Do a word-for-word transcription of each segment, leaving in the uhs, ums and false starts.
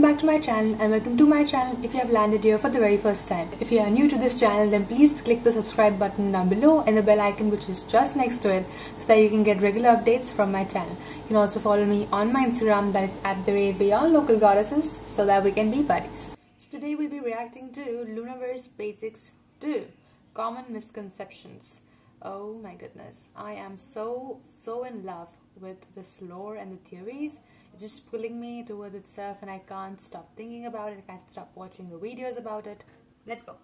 Welcome back to my channel and welcome to my channel if you have landed here for the very first time. If you are new to this channel, then please click the subscribe button down below and the bell icon which is just next to it so that you can get regular updates from my channel. You can also follow me on my Instagram, that is at the rate beyond local goddesses, so that we can be buddies. So today we'll be reacting to LOONAverse Basics two, Common Misconceptions. Oh my goodness, I am so so in love with this lore and the theories. It's just pulling me towards itself and I can't stop thinking about it. I can't stop watching the videos about it. Let's go.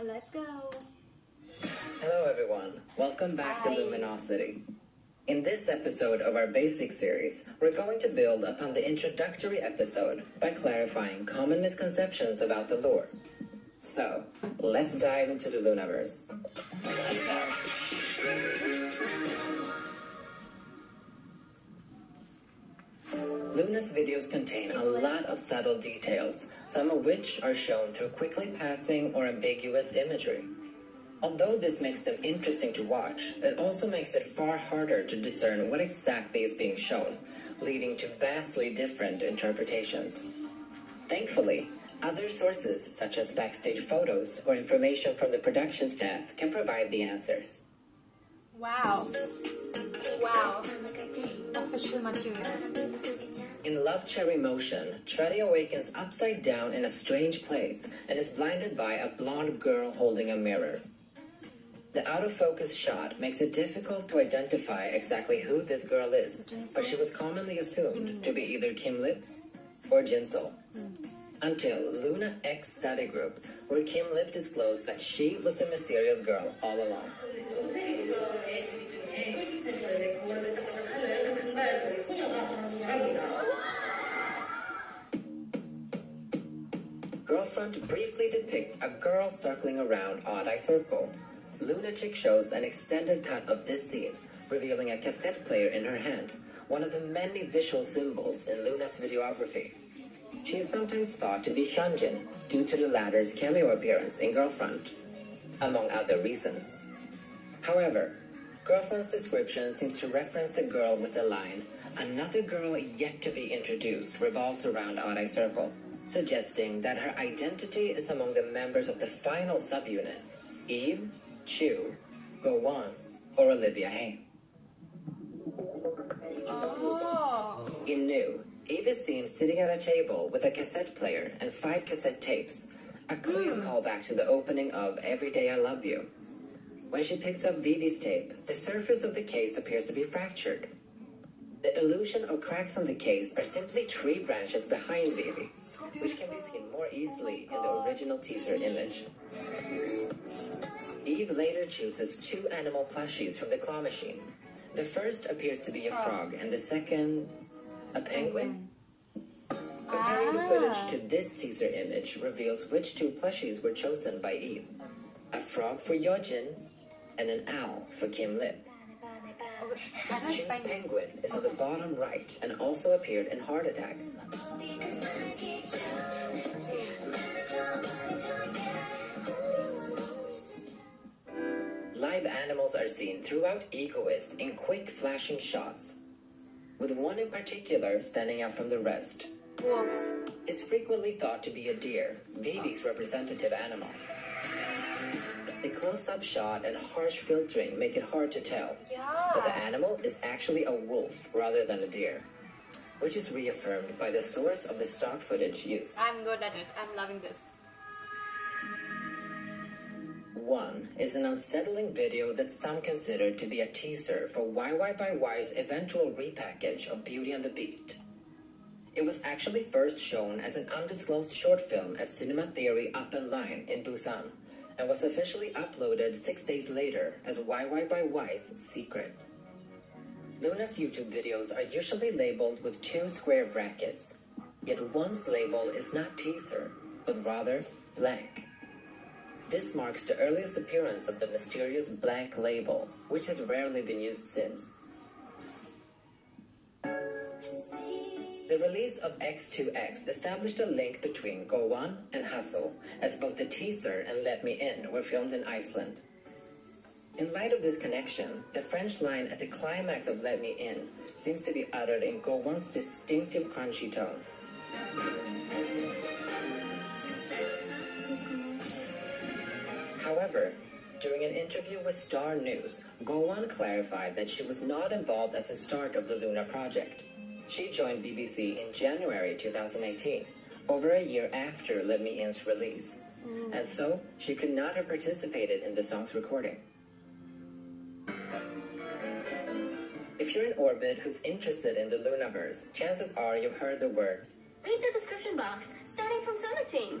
Let's go. Hello everyone. Welcome back Hi. to Luminosity. In this episode of our basic series, we're going to build upon the introductory episode by clarifying common misconceptions about the lore. So, let's dive into the LOONAverse. Let's go. LOONA's videos contain a lot of subtle details, some of which are shown through quickly passing or ambiguous imagery. Although this makes them interesting to watch, it also makes it far harder to discern what exactly is being shown, leading to vastly different interpretations. Thankfully, other sources such as backstage photos or information from the production staff can provide the answers. Wow. Wow. Official material. In Love Cherry Motion, Tready awakens upside down in a strange place and is blinded by a blonde girl holding a mirror. The out-of-focus shot makes it difficult to identify exactly who this girl is, but she was commonly assumed to be either Kim Lip or Jinsoul. Until LOONA X Study Group, where Kim Lip disclosed that she was the mysterious girl all along. Girlfront briefly depicts a girl circling around Odd Eye Circle. Lunachick shows an extended cut of this scene, revealing a cassette player in her hand, one of the many visual symbols in LOONA's videography. She is sometimes thought to be Hyunjin due to the latter's cameo appearance in Girlfront, among other reasons. However, Girlfriend's description seems to reference the girl with the line, "Another girl yet to be introduced revolves around Odd Eye Circle," suggesting that her identity is among the members of the final subunit, Yves, Chuu, Go Won, or Olivia Hye. Oh. In New, Yves is seen sitting at a table with a cassette player and five cassette tapes, a clear mm. callback to the opening of Every Day I Love You. When she picks up Vivi's tape, the surface of the case appears to be fractured. The illusion of cracks on the case are simply tree branches behind Vivi, so which can be seen more easily in the original teaser image. Eve later chooses two animal plushies from the claw machine. The first appears to be a frog and the second a penguin. Comparing the footage to this teaser image reveals which two plushies were chosen by Eve. A frog for Yeojin, and an owl for Kim Lip. Jin's penguin is on the bottom right and also appeared in Heart Attack. Live animals are seen throughout Ecoist in quick flashing shots, with one in particular standing out from the rest. Wolf. It's frequently thought to be a deer, Vivi's representative animal. The close-up shot and harsh filtering make it hard to tell, yeah. but the animal is actually a wolf rather than a deer, which is reaffirmed by the source of the stock footage used. I'm good at it. I'm loving this. One is an unsettling video that some consider to be a teaser for Y Y by Y's eventual repackage of Beauty and the Beat. It was actually first shown as an undisclosed short film at Cinema Theory Up and Line in Busan, and was officially uploaded six days later as Y Y by Y's Secret. LOONA's YouTube videos are usually labeled with two square brackets, yet one's label is not teaser, but rather blank. This marks the earliest appearance of the mysterious blank label, which has rarely been used since. The release of X two X established a link between Go Won and Hustle, as both the teaser and Let Me In were filmed in Iceland. In light of this connection, the French line at the climax of Let Me In seems to be uttered in Go Won's distinctive crunchy tone. However, during an interview with Star News, Go Won clarified that she was not involved at the start of the LOONA project. She joined B B C in January two thousand eighteen, over a year after Let Me In's release, and so she could not have participated in the song's recording. If you're in Orbit who's interested in the LOONAverse, chances are you've heard the words, "Read the description box, starting from Sonatine."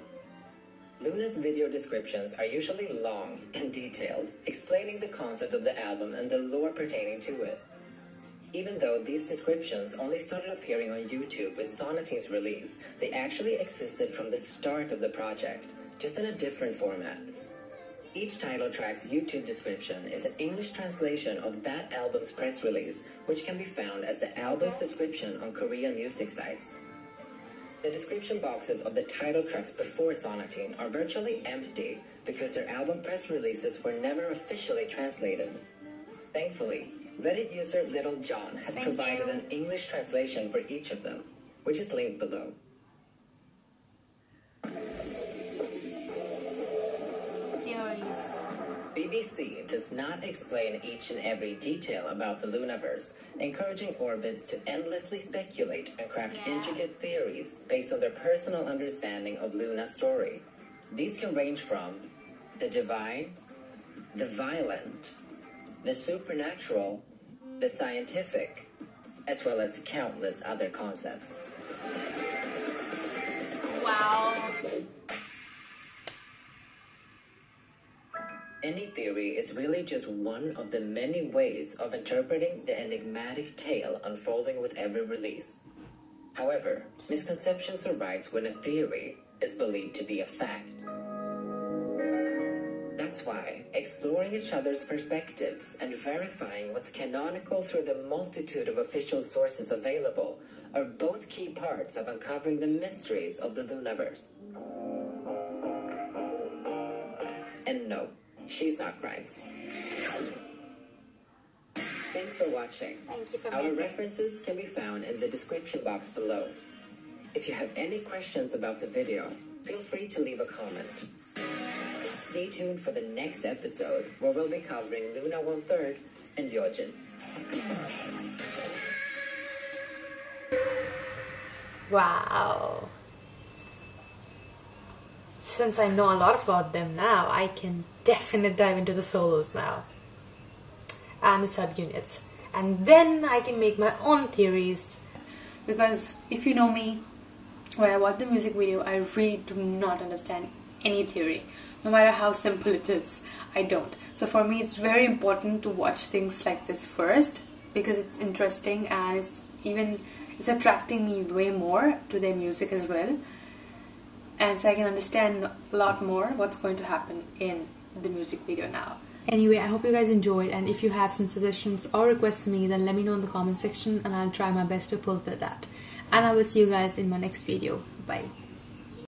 LOONA's video descriptions are usually long and detailed, explaining the concept of the album and the lore pertaining to it. Even though these descriptions only started appearing on YouTube with Sonatine's release, they actually existed from the start of the project, just in a different format. Each title track's YouTube description is an English translation of that album's press release, which can be found as the album's description on Korean music sites. The description boxes of the title tracks before Sonatine are virtually empty because their album press releases were never officially translated. Thankfully, Reddit user Little John has Thank provided you. an English translation for each of them, which is linked below. B B C does not explain each and every detail about the LOONAverse, encouraging Orbits to endlessly speculate and craft yeah. intricate theories based on their personal understanding of LOONA's story. These can range from the divine, the violent, the supernatural, the scientific, as well as countless other concepts. Wow. Any theory is really just one of the many ways of interpreting the enigmatic tale unfolding with every release. However, misconceptions arise when a theory is believed to be a fact. That's why exploring each other's perspectives and verifying what's canonical through the multitude of official sources available are both key parts of uncovering the mysteries of the LOONAverse. And no, she's not Grimes. Thanks for watching. Thank you for Our making. references can be found in the description box below. If you have any questions about the video, feel free to leave a comment. Stay tuned for the next episode, where we'll be covering LOONA one third and Yeojin. Wow. Since I know a lot about them now, I can definitely dive into the solos now and the subunits, and then I can make my own theories, because if you know me, when I watch the music video, I really do not understand any theory, no matter how simple it is. I don't. So for me, it's very important to watch things like this first, because it's interesting and it's even it's attracting me way more to their music as well. And so I can understand a lot more what's going to happen in the music video now. Anyway, I hope you guys enjoyed, and if you have some suggestions or requests for me, then let me know in the comment section and I'll try my best to fulfill that. And I will see you guys in my next video. Bye.